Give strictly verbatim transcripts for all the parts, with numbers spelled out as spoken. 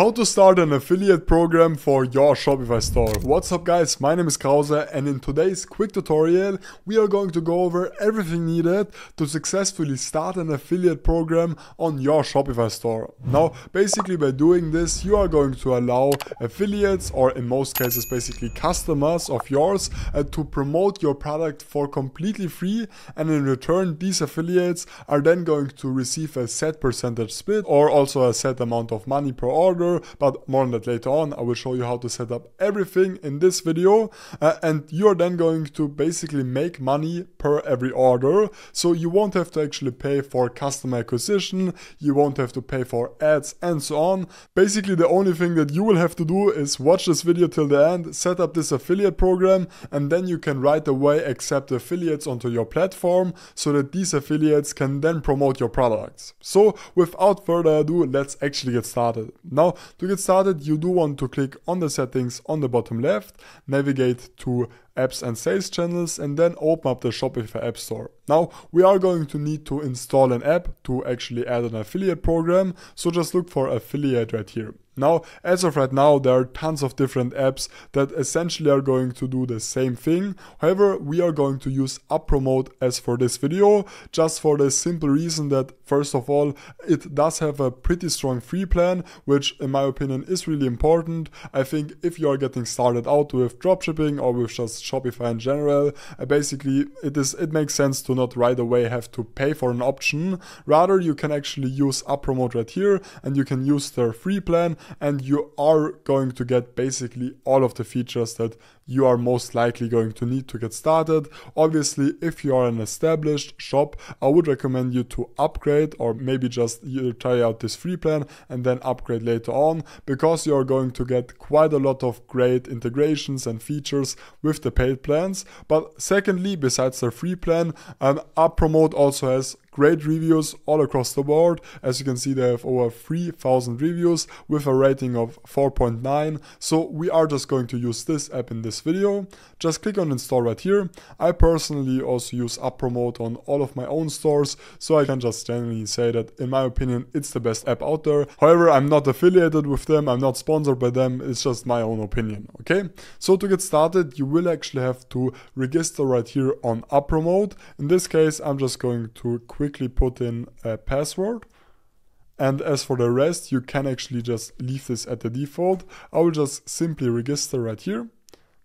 How to start an affiliate program for your Shopify store. What's up guys, my name is Krause and in today's quick tutorial we are going to go over everything needed to successfully start an affiliate program on your Shopify store. Now basically by doing this you are going to allow affiliates, or in most cases basically customers of yours, uh, to promote your product for completely free, and in return these affiliates are then going to receive a set percentage split or also a set amount of money per order. But more on that later on. I will show you how to set up everything in this video, uh, and you're then going to basically make money per every order. So you won't have to actually pay for customer acquisition, you won't have to pay for ads and so on. Basically the only thing that you will have to do is watch this video till the end, set up this affiliate program, and then you can right away accept affiliates onto your platform so that these affiliates can then promote your products. So without further ado, let's actually get started. Now to get started, you do want to click on the settings on the bottom left, navigate to apps and sales channels, and then open up the Shopify App Store. Now we are going to need to install an app to actually add an affiliate program, so just look for affiliate right here. Now as of right now there are tons of different apps that essentially are going to do the same thing. However, we are going to use UpPromote as for this video, just for the simple reason that first of all it does have a pretty strong free plan, which in my opinion is really important. I think if you are getting started out with dropshipping or with just Shopify in general, uh, basically it is it makes sense to not right away have to pay for an option. Rather, you can actually use UpPromote right here and you can use their free plan, and you are going to get basically all of the features that you are most likely going to need to get started. Obviously, if you are an established shop, I would recommend you to upgrade, or maybe just you try out this free plan and then upgrade later on, because you are going to get quite a lot of great integrations and features with the paid plans. But secondly, besides their free plan, um, UpPromote also has great reviews all across the board. As you can see, they have over three thousand reviews with a rating of four point nine. So we are just going to use this app in this video. Just click on install right here. I personally also use UpPromote on all of my own stores, so I can just generally say that in my opinion it's the best app out there. However, I'm not affiliated with them, I'm not sponsored by them, it's just my own opinion. Okay, so to get started you will actually have to register right here on UpPromote. In this case I'm just going to quickly put in a password, and as for the rest you can actually just leave this at the default. I will just simply register right here.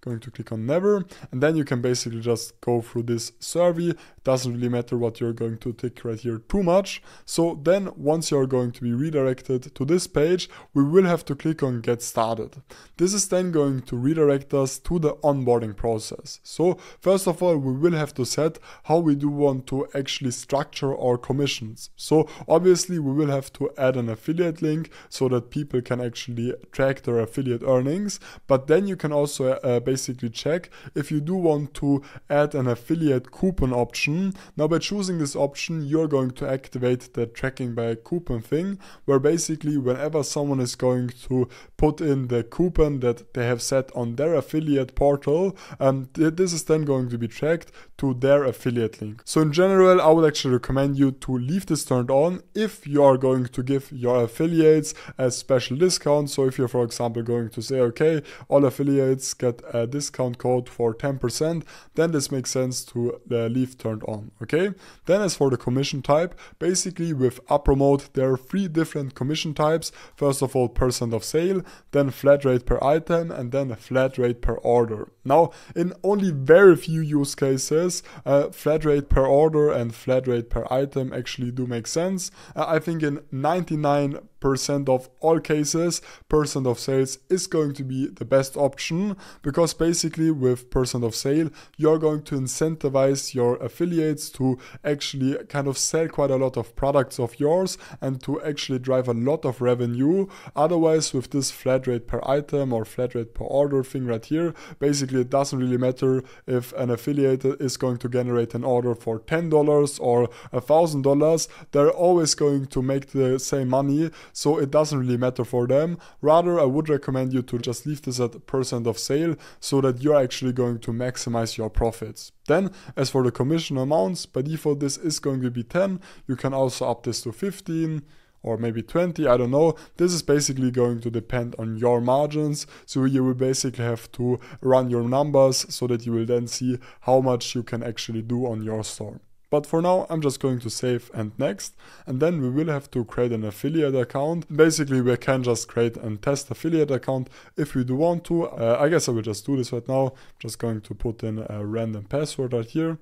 Going to click on never, and then you can basically just go through this survey. Doesn't really matter what you're going to tick right here too much. So then once you're going to be redirected to this page, we will have to click on get started. This is then going to redirect us to the onboarding process. So first of all we will have to set how we do want to actually structure our commissions. So obviously we will have to add an affiliate link so that people can actually track their affiliate earnings, but then you can also uh, basically check if you do want to add an affiliate coupon option. Now by choosing this option you're going to activate the tracking by coupon thing, where basically whenever someone is going to put in the coupon that they have set on their affiliate portal, um, th this is then going to be tracked to their affiliate link. So in general I would actually recommend you to leave this turned on if you are going to give your affiliates a special discount. So if you're for example going to say, okay, all affiliates get a discount code for ten percent, then this makes sense to uh, leave turned on. Okay, then as for the commission type, basically with UpPromote there are three different commission types. First of all percent of sale, then flat rate per item, and then a flat rate per order. Now in only very few use cases uh, flat rate per order and flat rate per item actually do make sense. uh, I think in ninety-nine percent percent of all cases percent of sales is going to be the best option, because basically with percent of sale you're going to incentivize your affiliates to actually kind of sell quite a lot of products of yours and to actually drive a lot of revenue. Otherwise with this flat rate per item or flat rate per order thing right here, basically it doesn't really matter if an affiliate is going to generate an order for ten dollars or a thousand dollars, they're always going to make the same money. So it doesn't really matter for them. Rather, I would recommend you to just leave this at percent of sale so that you're actually going to maximize your profits. Then as for the commission amounts, by default this is going to be ten. You can also up this to fifteen or maybe twenty, I don't know. This is basically going to depend on your margins. So you will basically have to run your numbers so that you will then see how much you can actually do on your store. But for now, I'm just going to save and next, and then we will have to create an affiliate account. Basically, we can just create and test affiliate account if we do want to. Uh, I guess I will just do this right now. I'm just going to put in a random password right here.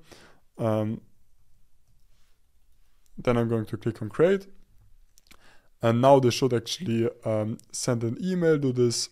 Um, then I'm going to click on create. And now they should actually um, send an email to this.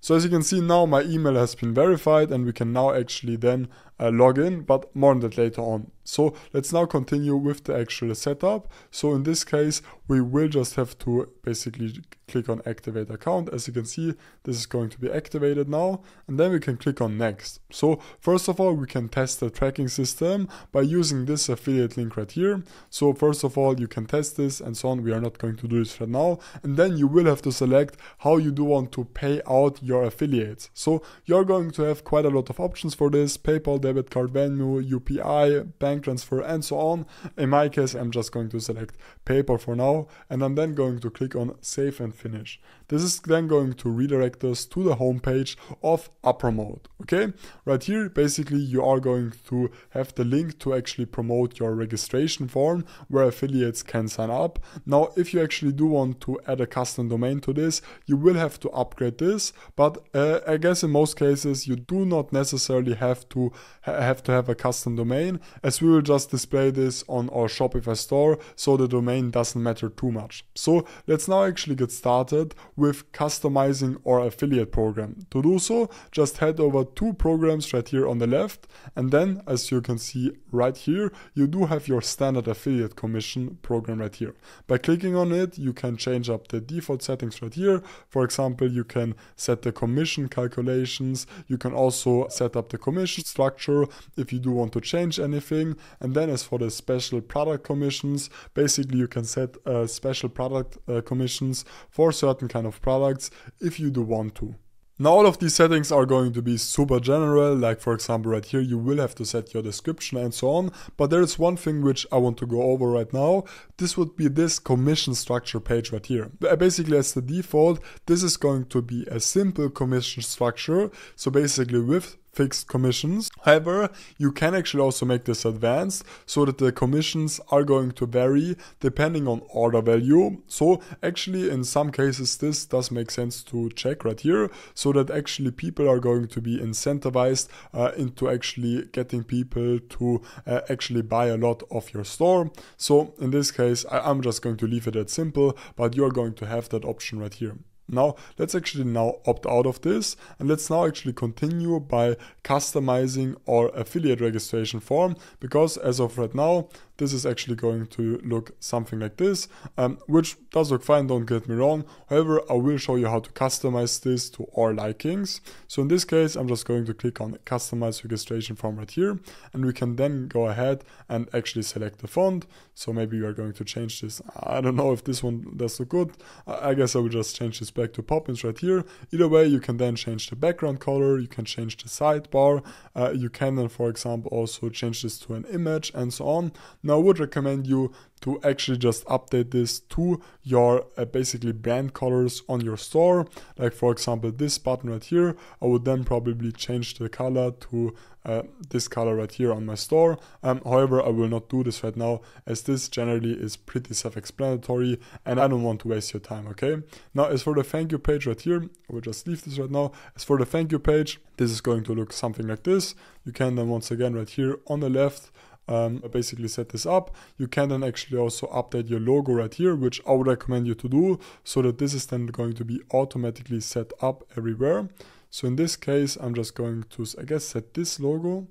So as you can see now, my email has been verified and we can now actually then uh, log in, but more on that later on. So let's now continue with the actual setup. So in this case, we will just have to basically click on activate account. As you can see, this is going to be activated now, and then we can click on next. So first of all, we can test the tracking system by using this affiliate link right here. So first of all, you can test this and so on. We are not going to do this right now. And then you will have to select how you do want to pay out your your affiliates. So you're going to have quite a lot of options for this: PayPal, debit card, Venmo, U P I, bank transfer, and so on. In my case, I'm just going to select PayPal for now, and I'm then going to click on save and finish. This is then going to redirect us to the homepage of UpPromote. Okay, right here, basically you are going to have the link to actually promote your registration form where affiliates can sign up. Now, if you actually do want to add a custom domain to this, you will have to upgrade this. But But uh, I guess in most cases you do not necessarily have to ha have to have a custom domain, as we will just display this on our Shopify store, so the domain doesn't matter too much. So let's now actually get started with customizing our affiliate program. To do so, just head over to programs right here on the left, and then as you can see right here, you do have your standard affiliate commission program right here. By clicking on it, you can change up the default settings right here. For example, you can set the commission calculations. You can also set up the commission structure if you do want to change anything. And then as for the special product commissions, basically you can set uh, special product uh, commissions for certain kind of products if you do want to. Now, all of these settings are going to be super general, like for example right here you will have to set your description and so on, but there is one thing which I want to go over right now. This would be this commission structure page right here. Basically, as the default, this is going to be a simple commission structure, so basically with fixed commissions. However, you can actually also make this advanced so that the commissions are going to vary depending on order value. So actually in some cases this does make sense to check right here, so that actually people are going to be incentivized uh, into actually getting people to uh, actually buy a lot of your store. So in this case I I'm just going to leave it at simple, but you're going to have that option right here. Now let's actually now opt out of this, and let's now actually continue by customizing our affiliate registration form, because as of right now this is actually going to look something like this, um, which does look fine, don't get me wrong. However, I will show you how to customize this to our likings. So in this case, I'm just going to click on customize registration form right here, and we can then go ahead and actually select the font. So maybe we are going to change this. I don't know if this one does look good. I guess I will just change this back to Poppins right here. Either way, you can then change the background color, you can change the sidebar, uh, you can then, for example, also change this to an image and so on. Now, I would recommend you to actually just update this to your uh, basically brand colors on your store. Like for example, this button right here, I would then probably change the color to uh, this color right here on my store. Um, however, I will not do this right now, as this generally is pretty self-explanatory and I don't want to waste your time, okay? Now, as for the thank you page right here, I will just leave this right now. As for the thank you page, this is going to look something like this. You can then once again right here on the left, Um, basically set this up. You can then actually also update your logo right here, which I would recommend you to do, so that this is then going to be automatically set up everywhere. So in this case, I'm just going to, I guess, set this logo.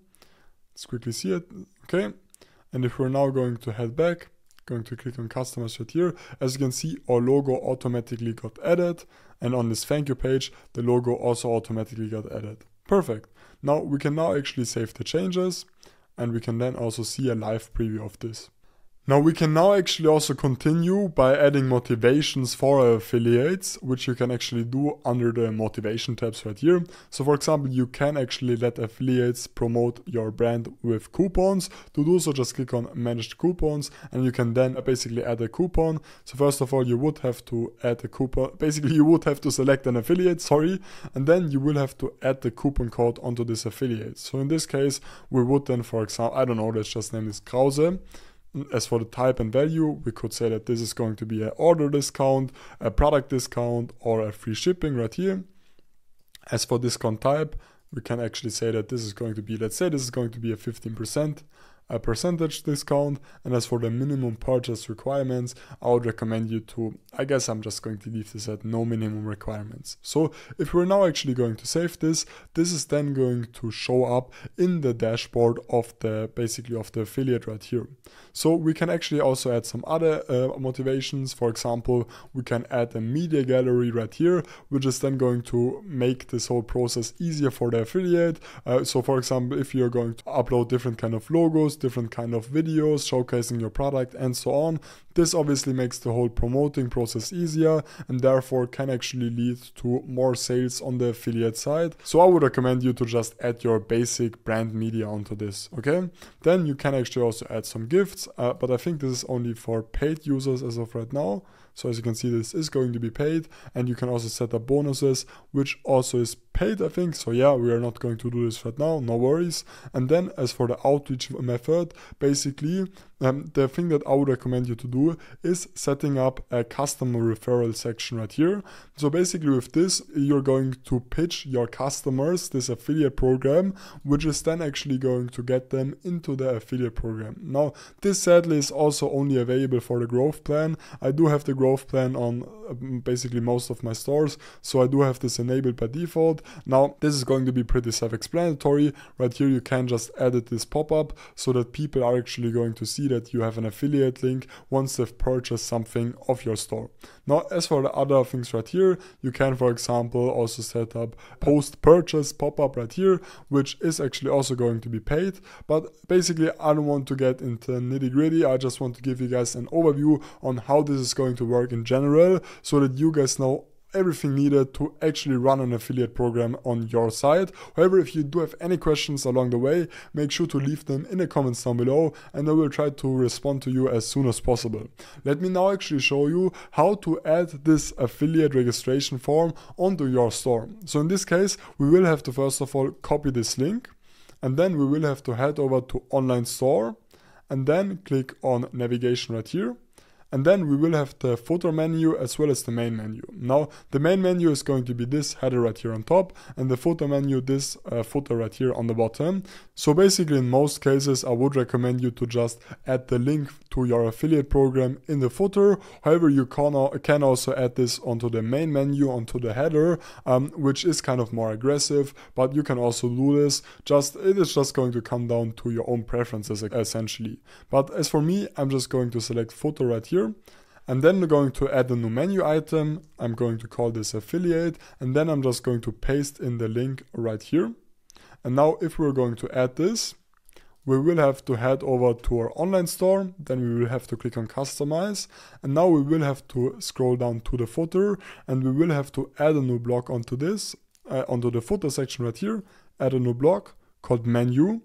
Let's quickly see it. Okay. And if we're now going to head back, going to click on customers right here, as you can see, our logo automatically got added. And on this thank you page, the logo also automatically got added. Perfect. Now we can now actually save the changes. And we can then also see a live preview of this. Now we can now actually also continue by adding motivations for our affiliates, which you can actually do under the motivation tabs right here. So for example, you can actually let affiliates promote your brand with coupons. To do so, just click on managed coupons and you can then basically add a coupon. So first of all, you would have to add a coupon. Basically, you would have to select an affiliate, sorry, and then you will have to add the coupon code onto this affiliate. So in this case, we would then, for example, I don't know, let's just name this Krause. As for the type and value, we could say that this is going to be an order discount, a product discount, or a free shipping right here. As for discount type, we can actually say that this is going to be, let's say this is going to be a fifteen percent a percentage discount. And as for the minimum purchase requirements, I would recommend you to, I guess I'm just going to leave this at no minimum requirements. So if we're now actually going to save this, this is then going to show up in the dashboard of the, basically of the affiliate right here. So we can actually also add some other uh, motivations. For example, we can add a media gallery right here, which is then going to make this whole process easier for the affiliate. Uh, so for example, if you're going to upload different kind of logos, different kind of videos showcasing your product and so on, this obviously makes the whole promoting process easier and therefore can actually lead to more sales on the affiliate side. So I would recommend you to just add your basic brand media onto this, okay? Then you can actually also add some gifts, uh, but I think this is only for paid users as of right now. So as you can see, this is going to be paid, and you can also set up bonuses, which also is paid, I think. So yeah, we are not going to do this right now, no worries. And then as for the outreach method, basically, um, the thing that I would recommend you to do is setting up a customer referral section right here. So basically with this, you're going to pitch your customers this affiliate program, which is then actually going to get them into the affiliate program. Now, this sadly is also only available for the growth plan. I do have the growth plan on basically most of my stores, so I do have this enabled by default. Now this is going to be pretty self-explanatory. Right here you can just edit this pop-up so that people are actually going to see that you have an affiliate link once they've purchased something of your store. Now as for the other things right here, you can for example also set up post-purchase pop-up right here, which is actually also going to be paid. But basically I don't want to get into nitty-gritty, I just want to give you guys an overview on how this is going to work in general, so that you guys know everything needed to actually run an affiliate program on your site. However, if you do have any questions along the way, make sure to leave them in the comments down below and I will try to respond to you as soon as possible. Let me now actually show you how to add this affiliate registration form onto your store. So in this case, we will have to first of all copy this link, and then we will have to head over to online store and then click on navigation right here. And then we will have the footer menu as well as the main menu. Now the main menu is going to be this header right here on top, and the footer menu this uh, footer right here on the bottom. So basically in most cases I would recommend you to just add the link to your affiliate program in the footer. However, you can, al can also add this onto the main menu, onto the header, um, which is kind of more aggressive, but you can also do this. Just it is just going to come down to your own preferences essentially. But as for me, I'm just going to select footer right here. And then we're going to add a new menu item. I'm going to call this affiliate, and then I'm just going to paste in the link right here. And now if we're going to add this, we will have to head over to our online store, then we will have to click on customize, and now we will have to scroll down to the footer, and we will have to add a new block onto this, uh, onto the footer section right here, add a new block called menu.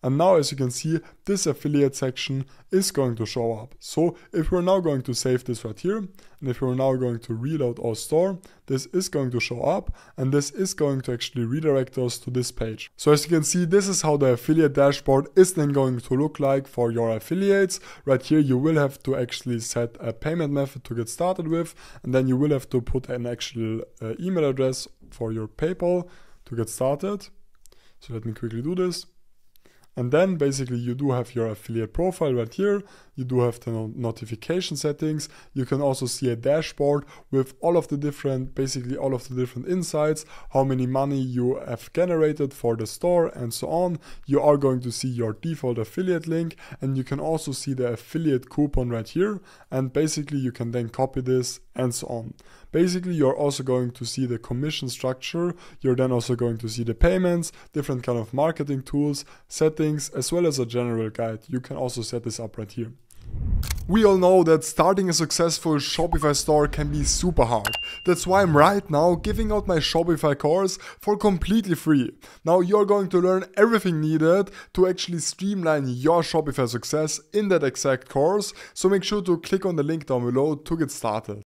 And now as you can see, this affiliate section is going to show up. So if we're now going to save this right here, and if we're now going to reload our store, this is going to show up, and this is going to actually redirect us to this page. So as you can see, this is how the affiliate dashboard is then going to look like for your affiliates. Right here you will have to actually set a payment method to get started with, and then you will have to put an actual uh, email address for your PayPal to get started. So let me quickly do this. And then basically you do have your affiliate profile right here, you do have the notification settings, you can also see a dashboard with all of the different, basically all of the different insights, how many money you have generated for the store and so on. You are going to see your default affiliate link, and you can also see the affiliate coupon right here, and basically you can then copy this and so on. Basically you're also going to see the commission structure, you're then also going to see the payments, different kind of marketing tools, settings, as well as a general guide. You can also set this up right here. We all know that starting a successful Shopify store can be super hard. That's why I'm right now giving out my Shopify course for completely free. Now you're going to learn everything needed to actually streamline your Shopify success in that exact course, so make sure to click on the link down below to get started.